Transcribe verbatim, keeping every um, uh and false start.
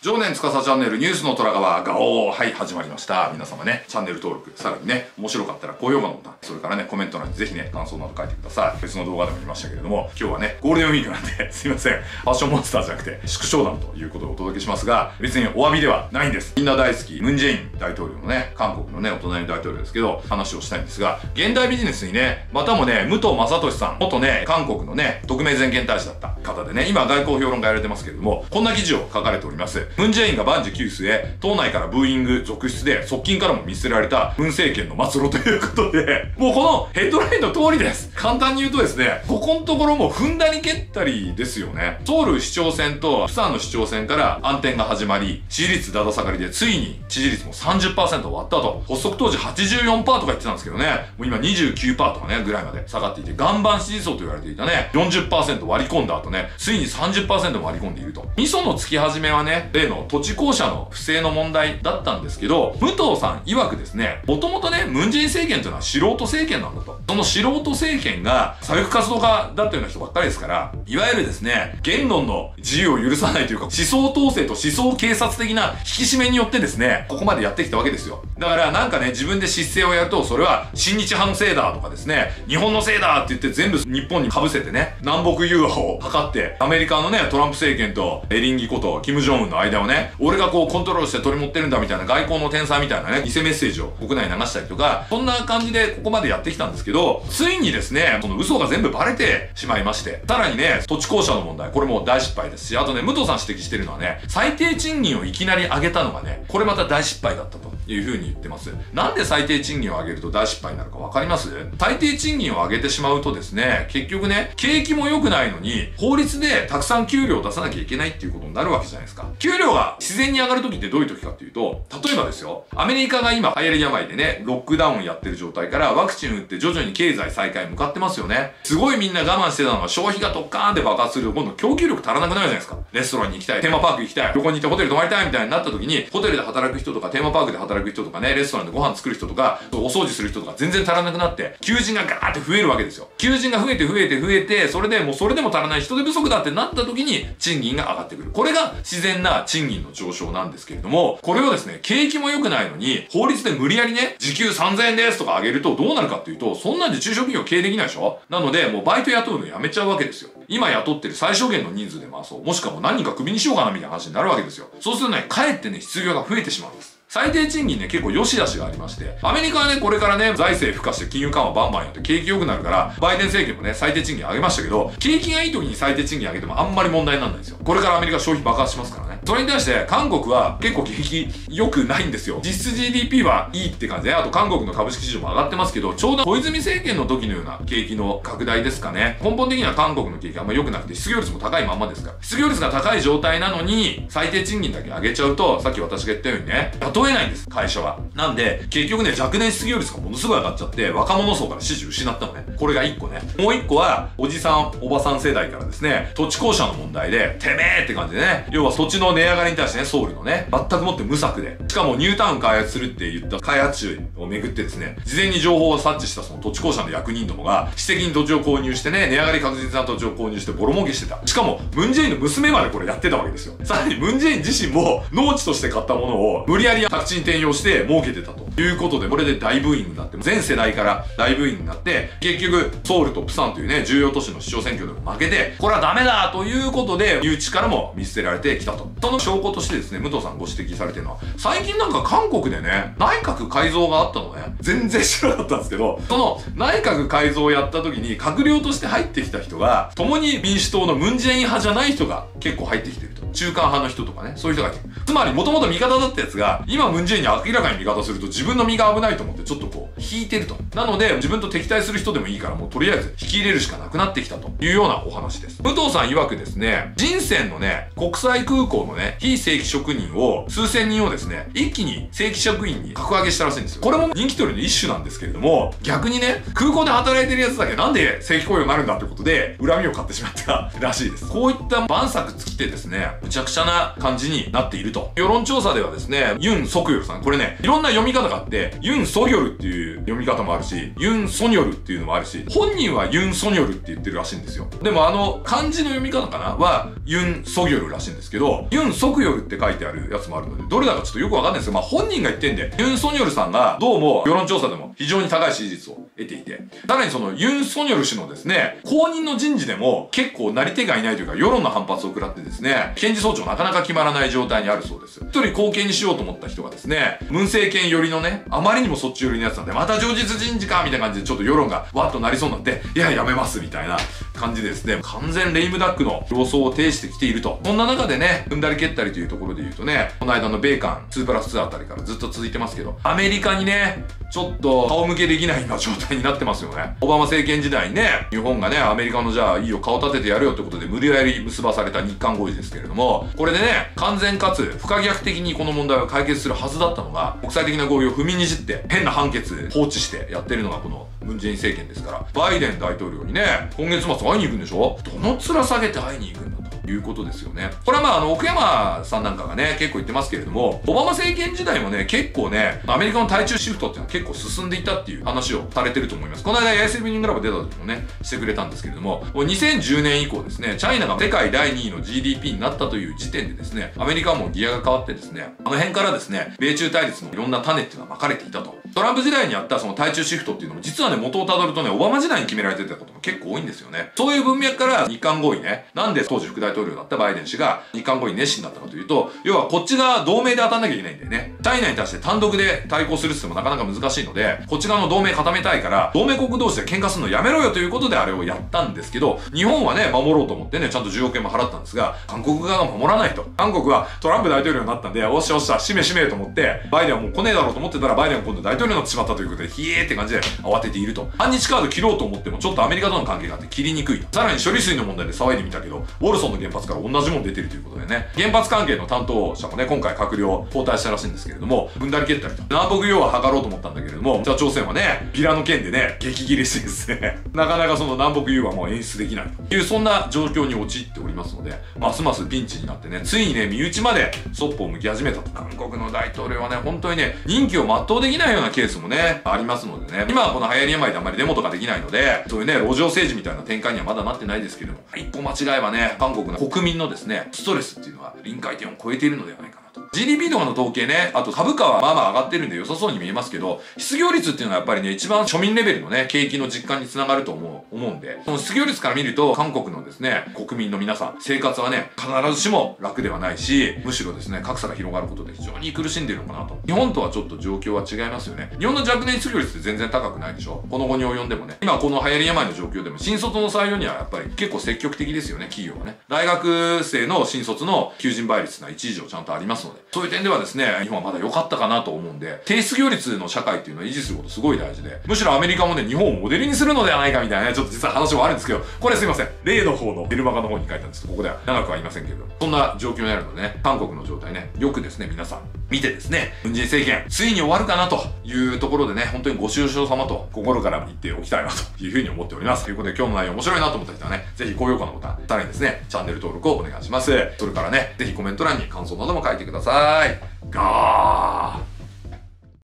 常年司チャンネルニュースの虎川ガオー、はい、始まりました。皆様ね、チャンネル登録、さらにね、面白かったら高評価のボタン、それからね、コメント欄にぜひね、感想など書いてください。別の動画でも言いましたけれども、今日はね、ゴールデンウィークなんで、すいません、ファッションモンスターじゃなくて縮小団ということをお届けしますが、別にお詫びではないんです。みんな大好きムン・ジェイン大統領のね、韓国のね、お隣の大統領ですけど、話をしたいんですが、現代ビジネスにね、またもね、武藤正敏さん、元ね、韓国のね、特命全権大使だった方でね、今外交評論家やられてますけれども、こんな記事を書かれております。ムン・ジェインが万事休すへ、党内からブーイング続出で、側近からも見捨てられたムン政権の末路ということで、もうこのヘッドラインの通りです。簡単に言うとですね、ここのところも踏んだり蹴ったりですよね。ソウル市長選とプサンの市長選から暗転が始まり、支持率だだ下がりで、ついに支持率も さんじゅっパーセント を割ったと。発足当時 はちじゅうよんパーセント とか言ってたんですけどね、もう今 にじゅうきゅうパーセント とかね、ぐらいまで下がっていて、岩盤支持層と言われていたね、よんじゅっパーセント 割り込んだ後ね、ついに さんじゅっパーセント も割り込んでいると。味噌のつき始めはね、例の土地公社の不正の問題だったんですけど、武藤さん曰くですね、もともとね、ムン・ジェイン政権というのは素人政権なんだと。その素人政権が左翼活動家だったような人ばっかりですから、いわゆるですね、言論の自由を許さないというか、思想統制と思想警察的な引き締めによってですね、ここまでやってきたわけですよ。だからなんかね、自分で失政をやると、それは親日派のせいだとかですね、日本のせいだって言って全部日本に被せてね、南北融和を図って、アメリカのね、トランプ政権とエリンギことキム・ジョンウンの間間をね、俺がこうコントロールして取り持ってるんだみたいな外交の天才みたいなね、偽メッセージを国内に流したりとか、そんな感じでここまでやってきたんですけど、ついにですね、その嘘が全部バレてしまいまして、さらにね、土地公社の問題、これも大失敗ですし、あとね、武藤さん指摘してるのはね、最低賃金をいきなり上げたのがね、これまた大失敗だったというふうに言ってます。なんで最低賃金を上げると大失敗になるか分かります？最低賃金を上げてしまうとですね、結局ね、景気も良くないのに法律でたくさん給料を出さなきゃいけないっていうことになるわけじゃないですか。給料が自然に上がる時ってどういう時かっていうと、例えばですよ、アメリカが今流行り病でね、ロックダウンやってる状態からワクチン打って徐々に経済再開向かってますよね。すごいみんな我慢してたのが、消費がドッカーンって爆発すると、今度供給力足らなくなるじゃないですか。レストランに行きたい、テーマパーク行きたい、旅行に行ってホテル泊まりたいみたいになった時に、ホテルで働く人とかテーマパークで働く人とかね、レストランでご飯作る人とか、お掃除する人とか全然足らなくなって、求人がガーって増えるわけですよ。求人が増えて増えて増えて、それでもうそれでも足らない人手不足だってなった時に賃金が上がってくる。これが自然な賃金の上昇なんですけれども、これをですね、景気も良くないのに、法律で無理やりね、時給さんぜんえんですとか上げるとどうなるかっていうと、そんなんで中小企業経営できないでしょ。なので、もうバイト雇うのやめちゃうわけですよ。今雇ってる最小限の人数で回そう。もしくはもう何人かクビにしようかなみたいな話になるわけですよ。そうするとね、かえってね、失業が増えてしまうんです。最低賃金ね、結構良し悪しがありまして、アメリカはね、これからね、財政付加して金融緩和バンバンやって景気良くなるから、バイデン政権もね、最低賃金上げましたけど、景気がいい時に最低賃金上げてもあんまり問題にならないんですよ。これからアメリカ消費爆発しますからね。それに対して、韓国は結構景気良くないんですよ。実質 ジーディーピー はいいって感じで、あと韓国の株式市場も上がってますけど、ちょうど小泉政権の時のような景気の拡大ですかね。根本的には韓国の景気あんまり良くなくて、失業率も高いまんまですから。失業率が高い状態なのに、最低賃金だけ上げちゃうと、さっき私が言ったようにね、問えないんです、会社は。なんで、結局ね、若年失業率がものすごい上がっちゃって、若者層から支持失ったのね。これがいっこね。もういっこは、おじさん、おばさん世代からですね、土地公社の問題で、てめえって感じでね、要は土地の値上がりに対してね、ソウルのね、全くもって無策で、しかもニュータウン開発するって言った開発地をめぐってですね、事前に情報を察知したその土地公社の役人どもが、私的に土地を購入してね、値上がり確実な土地を購入してボロ儲けしてた。しかも、ムンジェインの娘までこれやってたわけですよ。さらにムンジェイン自身も、農地として買ったものを、無理やり宅地に転用して儲けてたということで、これで大ブーイングになって、全世代から大ブーイングになって、結局、ソウルとプサンというね、重要都市の市長選挙でも負けて、これはダメだということで、身内からも見捨てられてきたと。その証拠としてですね、武藤さんご指摘されてるのは、最近なんか韓国でね、内閣改造があったのね、全然知らなかったんですけど、その内閣改造をやった時に、閣僚として入ってきた人が、共に民主党のムンジェイン派じゃない人が結構入ってきてると。中間派の人とかね、そういう人が入ってくる。つまり、もともと味方だったやつが、今ムンジェインに明らかに味方すると自分の身が危ないと思ってちょっとこう引いてると。なので自分と敵対する人でもいいからもうとりあえず引き入れるしかなくなってきたというようなお話です。武藤さん曰くですね、人選のね、国際空港のね、非正規職人を数千人をですね、一気に正規職員に格上げしたらしいんですよ。これも人気取りの一種なんですけれども、逆にね、空港で働いてるやつだけなんで正規雇用になるんだってことで恨みを買ってしまったらしいです。こういった万策尽きてですね、むちゃくちゃな感じになっていると。世論調査ではですね、ユン・ソクヨルさん、これね、いろんな読み方があって、ユン・ソギョルっていう読み方もあるし、ユン・ソニョルっていうのもあるし、本人はユン・ソニョルって言ってるらしいんですよ。でもあの、漢字の読み方かなは、ユン・ソギョルらしいんですけど、ユン・ソクヨルって書いてあるやつもあるので、どれだかちょっとよくわかんないんですけど、まあ本人が言ってんで、ユン・ソニョルさんがどうも世論調査でも非常に高い支持率を得ていて、さらにそのユン・ソニョル氏のですね、公認の人事でも結構なり手がいないというか、世論の反発を食らってですね、検事総長なかなか決まらない状態にあるそうです。一人後継にしようと思った人がですね、文政権寄りのね、あまりにもそっち寄りのやつなんで、また上実人事かみたいな感じでちょっと世論がわっとなりそうなんで、いや、やめますみたいな感じでですね、完全レイムダックの競争を呈してきていると。そんな中でね、踏んだり蹴ったりというところで言うとね、この間の米韓ツープラスツーあたりからずっと続いてますけど、アメリカにね、ちょっと顔向けできないような状態になってますよね。オバマ政権時代にね、日本がね、アメリカのじゃあいいよ顔立ててやるよってことで無理やり結ばされた日韓合意ですけれども、これでね、完全かつ不可逆的にこの問題を解決するはずだったのが、国際的な合意を踏みにじって変な判決放置してやってるのがこのムンジェイン政権ですから、バイデン大統領にね、今月末会いに行くんでしょ？どの面下げて会いに行くんだいうことですよね。これはまあ、あの、奥山さんなんかがね、結構言ってますけれども、オバマ政権時代もね、結構ね、アメリカの対中シフトっていうのは結構進んでいたっていう話をされてると思います。この間、エースビニングラブ出た時もね、してくれたんですけれども、にせんじゅうねん以降ですね、チャイナが世界だいにいの ジーディーピー になったという時点でですね、アメリカもギアが変わってですね、あの辺からですね、米中対立のいろんな種っていうのはまかれていたと。トランプ時代にあったその対中シフトっていうのも、実はね、元をたどるとね、オバマ時代に決められてたことも結構多いんですよね。そういう文脈から日韓合意ね、なんで当時副大統領大統領だったバイデン氏が日韓合意に熱心だったかというと、要はこっちが同盟で当たんなきゃいけないんだよね。チャイナに対して単独で対抗するってもなかなか難しいので、こっち側の同盟固めたいから、同盟国同士で喧嘩するのやめろよということであれをやったんですけど、日本はね、守ろうと思ってね、ちゃんとじゅうおくえんも払ったんですが、韓国側が守らないと。韓国はトランプ大統領になったんで、おっしゃおっしゃ、しめしめと思って、バイデンはもう来ねえだろうと思ってたら、バイデンは今度大統領になってしまったということで、ひえーって感じで慌てていると。反日カード切ろうと思っても、ちょっとアメリカとの関係があって切りにくいと。さらに処理水の問題で騒いでみたけど、ウォルソンの原発から同じもん出てるということでね、原発関係の担当者もね、今回閣僚交代したらしいんですけれども、分断り蹴ったりと南北融和を図ろうと思ったんだけれども、北朝鮮はね、ビラの件でね、激切れしてですねなかなかその南北融和も演出できないという、そんな状況に陥っておりますので、ますますピンチになってね、ついにね、身内までそっぽを向き始めたと。韓国の大統領はね、本当にね、任期を全うできないようなケースもね、ありますのでね、今はこの流行り病であんまりデモとかできないので、そういうね、路上政治みたいな展開にはまだなってないですけれども、一歩間違えばね、韓国の国民のですね、ストレスっていうのは臨界点を超えているのではないかなと。ジーディーピー とかの統計ね、あと株価はまあまあ上がってるんで良さそうに見えますけど、失業率っていうのはやっぱりね、一番庶民レベルのね、景気の実感につながると思う、思うんで、その失業率から見ると、韓国のですね、国民の皆さん、生活はね、必ずしも楽ではないし、むしろですね、格差が広がることで非常に苦しんでいるのかなと。日本とはちょっと状況は違いますよね。日本の若年失業率って全然高くないでしょ。この後に及んでもね、今この流行り病の状況でも、新卒の採用にはやっぱり結構積極的ですよね、企業はね。大学生の新卒の求人倍率がいち以上ちゃんとありますので、そういう点ではですね、日本はまだ良かったかなと思うんで、低失業率の社会っていうのは維持することすごい大事で、むしろアメリカもね、日本をモデルにするのではないかみたいなね、ちょっと実は話もあるんですけど、これすいません、例の方のデルマガの方に書いたんですけど、ここでは長くは言いませんけれども、そんな状況になるのでね、韓国の状態ね、よくですね、皆さん見てですね、文人政権、ついに終わるかなというところでね、本当にご愁傷様と心から言っておきたいなというふうに思っております。ということで、今日の内容面白いなと思った人はね、ぜひ高評価のボタン、さらにですね、チャンネル登録をお願いします。それからね、ぜひコメント欄に感想なども書いてください。ガー